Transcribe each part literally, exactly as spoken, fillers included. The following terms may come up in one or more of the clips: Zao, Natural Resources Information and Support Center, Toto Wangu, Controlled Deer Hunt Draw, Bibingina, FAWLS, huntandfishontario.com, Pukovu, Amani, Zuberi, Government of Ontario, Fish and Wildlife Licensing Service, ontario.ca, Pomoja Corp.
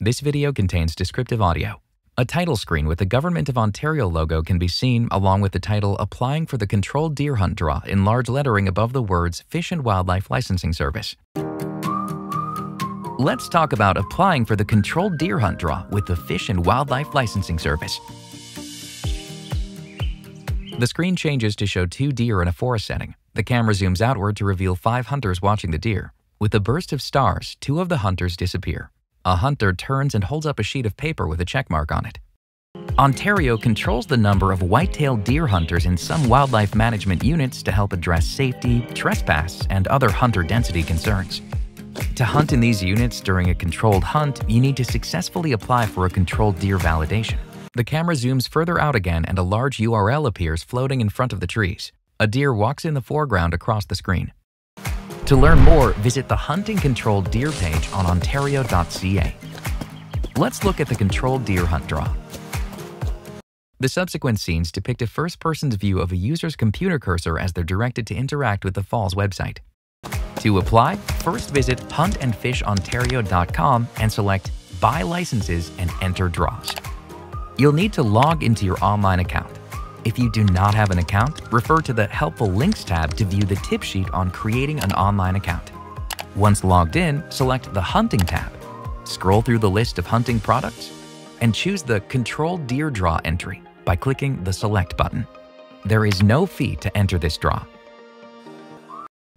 This video contains descriptive audio. A title screen with the Government of Ontario logo can be seen along with the title Applying for the Controlled Deer Hunt Draw in large lettering above the words Fish and Wildlife Licensing Service. Let's talk about applying for the Controlled Deer Hunt Draw with the Fish and Wildlife Licensing Service. The screen changes to show two deer in a forest setting. The camera zooms outward to reveal five hunters watching the deer. With a burst of stars, two of the hunters disappear. A hunter turns and holds up a sheet of paper with a check mark on it. Ontario controls the number of white-tailed deer hunters in some wildlife management units to help address safety, trespass, and other hunter density concerns. To hunt in these units during a controlled hunt, you need to successfully apply for a controlled deer validation. The camera zooms further out again and a large U R L appears floating in front of the trees. A deer walks in the foreground across the screen. To learn more, visit the Hunting Controlled Deer page on ontario dot c a. Let's look at the Controlled Deer Hunt Draw. The subsequent scenes depict a first-person's view of a user's computer cursor as they're directed to interact with the FAWLS website. To apply, first visit hunt and fish ontario dot com and select Buy Licenses and enter draws. You'll need to log into your online account. If you do not have an account, refer to the Helpful Links tab to view the tip sheet on creating an online account. Once logged in, select the Hunting tab. Scroll through the list of hunting products and choose the Controlled Deer Draw entry by clicking the Select button. There is no fee to enter this draw.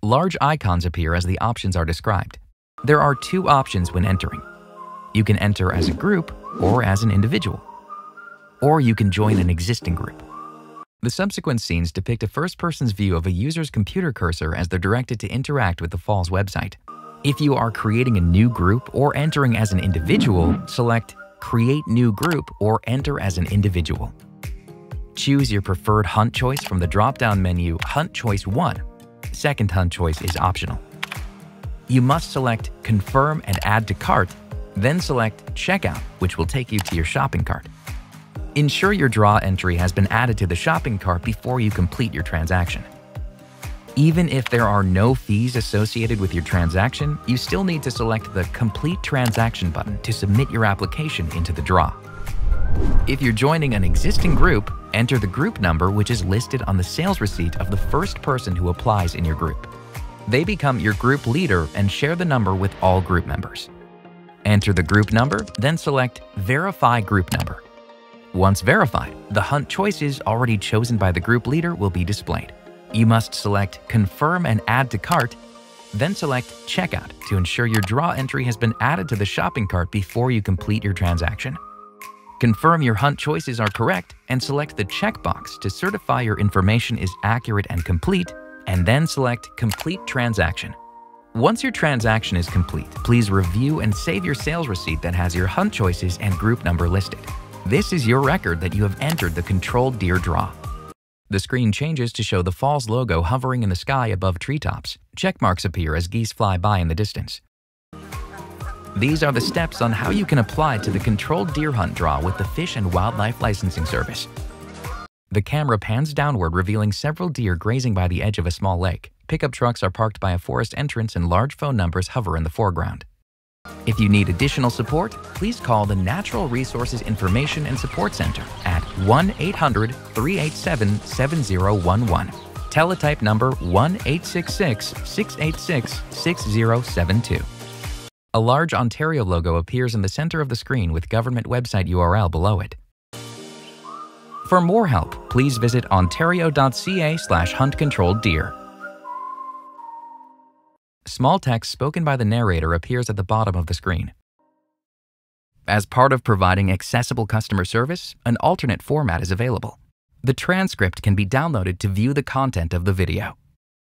Large icons appear as the options are described. There are two options when entering. You can enter as a group or as an individual, or you can join an existing group. The subsequent scenes depict a first-person's view of a user's computer cursor as they're directed to interact with the FAWLS website. If you are creating a new group or entering as an individual, select Create New Group or Enter as an Individual. Choose your preferred hunt choice from the drop-down menu Hunt Choice one. Second hunt choice is optional. You must select Confirm and Add to Cart, then select Checkout, which will take you to your shopping cart. Ensure your draw entry has been added to the shopping cart before you complete your transaction. Even if there are no fees associated with your transaction, you still need to select the Complete Transaction button to submit your application into the draw. If you're joining an existing group, enter the group number which is listed on the sales receipt of the first person who applies in your group. They become your group leader and share the number with all group members. Enter the group number, then select Verify Group Number. Once verified, the hunt choices already chosen by the group leader will be displayed. You must select Confirm and Add to Cart, then select Checkout to ensure your draw entry has been added to the shopping cart before you complete your transaction. Confirm your hunt choices are correct and select the checkbox to certify your information is accurate and complete, and then select Complete Transaction. Once your transaction is complete, please review and save your sales receipt that has your hunt choices and group number listed. This is your record that you have entered the Controlled Deer Draw. The screen changes to show the FAWLS logo hovering in the sky above treetops. Check marks appear as geese fly by in the distance. These are the steps on how you can apply to the Controlled Deer Hunt Draw with the Fish and Wildlife Licensing Service. The camera pans downward, revealing several deer grazing by the edge of a small lake. Pickup trucks are parked by a forest entrance and large phone numbers hover in the foreground. If you need additional support, please call the Natural Resources Information and Support Center at one eight hundred, three eight seven, seven zero one one. Teletype number one eight six six, six eight six, six zero seven two. A large Ontario logo appears in the center of the screen with government website U R L below it. For more help, please visit ontario dot c a slash hunt controlled deer. Small text spoken by the narrator appears at the bottom of the screen. As part of providing accessible customer service, an alternate format is available. The transcript can be downloaded to view the content of the video.